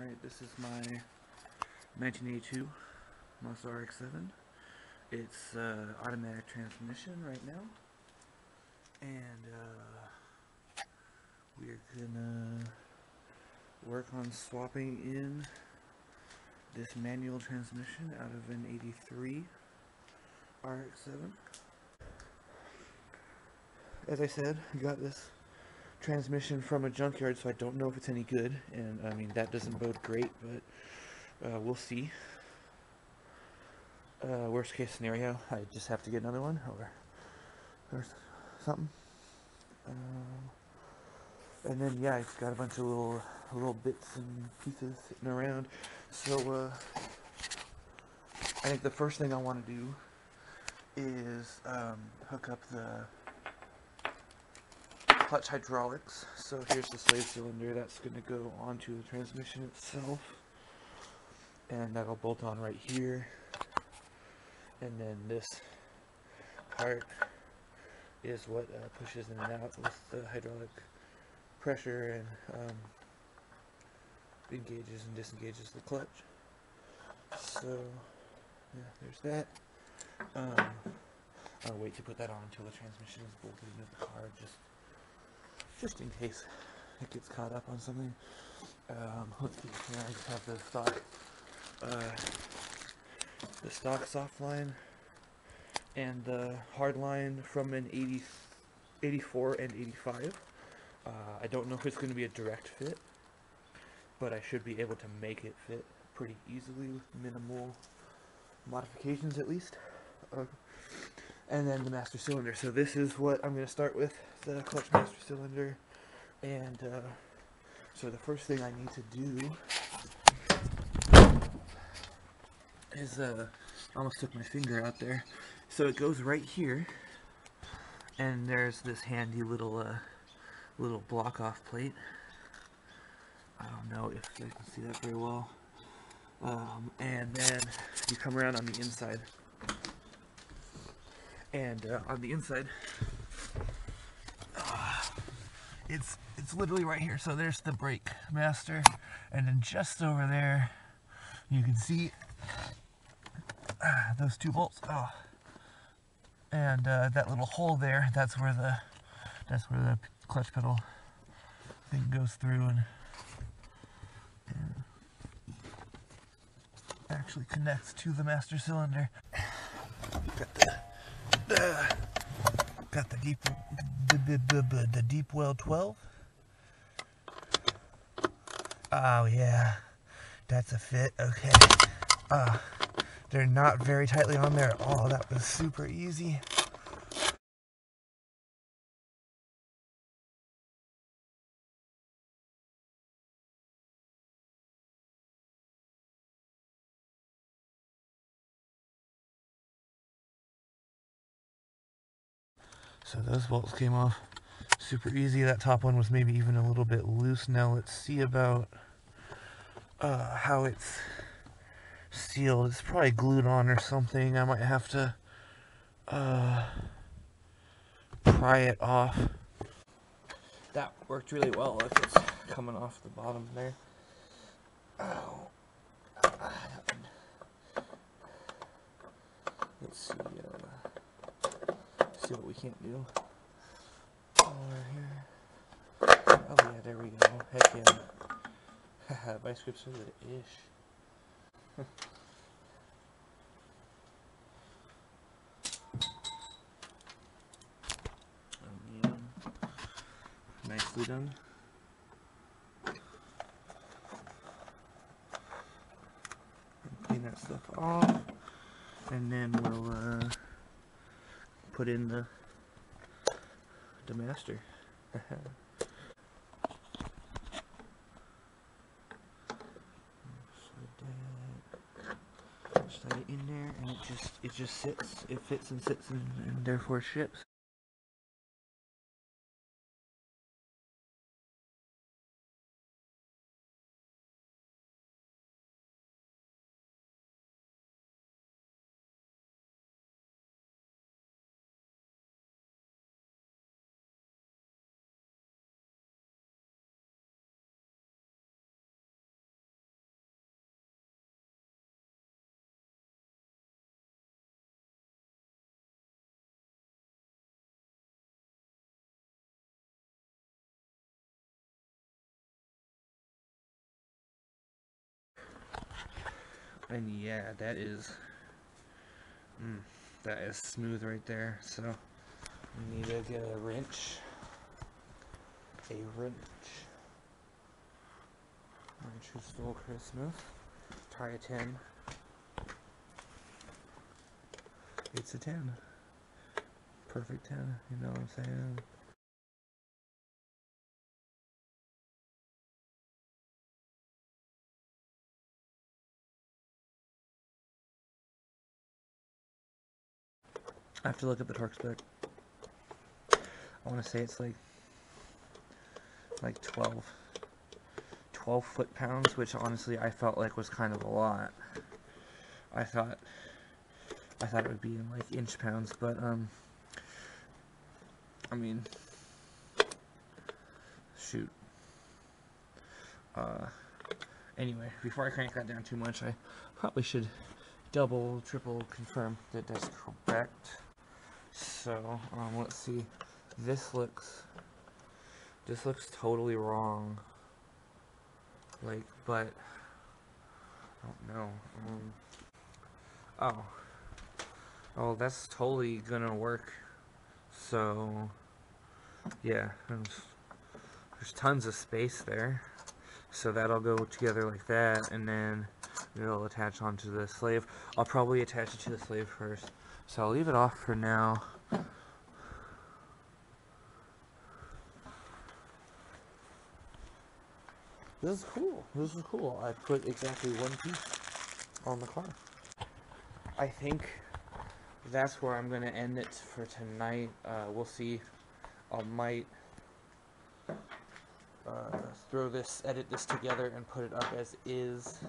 Alright, this is my 1982 Mazda RX-7. It's automatic transmission right now. And we're gonna work on swapping in this manual transmission out of an 83 RX-7. As I said, I got this transmission from a junkyard, so I don't know if it's any good, and I mean that doesn't bode great, but we'll see. Worst case scenario, I just have to get another one or something. And then yeah, it's got a bunch of little bits and pieces sitting around, so I think the first thing I want to do is hook up the clutch hydraulics. So here's the slave cylinder that's going to go onto the transmission itself, and that'll bolt on right here, and then this part is what pushes in and out with the hydraulic pressure and engages and disengages the clutch. So yeah, there's that. I'll wait to put that on until the transmission is bolted into the car, just in case it gets caught up on something. Let's see, here I just have the stock soft line and the hard line from an 84 and 85. I don't know if it's going to be a direct fit, but I should be able to make it fit pretty easily with minimal modifications at least. And then the master cylinder. So this is what I'm going to start with, the clutch master cylinder. And so the first thing I need to do is, I almost took my finger out there. So it goes right here, and there's this handy little block off plate. I don't know if I can see that very well. And then you come around on the inside. And on the inside, it's literally right here. So there's the brake master, and then just over there, you can see those two bolts. Oh, and that little hole there, that's where the clutch pedal thing goes through and actually connects to the master cylinder. Got the deep well 12. Oh yeah, that's a fit. Okay, they're not very tightly on there at all. That was super easy. So those bolts came off super easy. That top one was maybe even a little bit loose. Now let's see about how it's sealed. It's probably glued on or something. I might have to pry it off. That worked really well. Look, it's coming off the bottom there. Oh, that one. Let's see. What we can't do. Here. Oh yeah, there we go. Heck yeah. Haha, vice grips over the ish. Oh, yeah. Nicely done. Clean that stuff off, and then we'll put in the master. Slide it in there, and it just sits. It fits and sits, and therefore ships. And yeah, that is that is smooth right there. So we need to get a wrench. Wrenches for Christmas. Try a 10. It's a 10. Perfect 10, you know what I'm saying? I have to look at the torque spec. I want to say it's like 12 foot-pounds, which honestly I felt like was kind of a lot. I thought it would be in like inch-pounds, but I mean, shoot. Anyway, before I crank that down too much, I probably should double, triple confirm that that's correct. So let's see. This looks totally wrong. Like, but I don't know. Oh, that's totally gonna work. So yeah, there's tons of space there. So that'll go together like that, and then it'll attach onto the slave. I'll probably attach it to the slave first. So I'll leave it off for now. This is cool. This is cool. I put exactly one piece on the car. I think that's where I'm going to end it for tonight. We'll see. I might edit this together and put it up as is.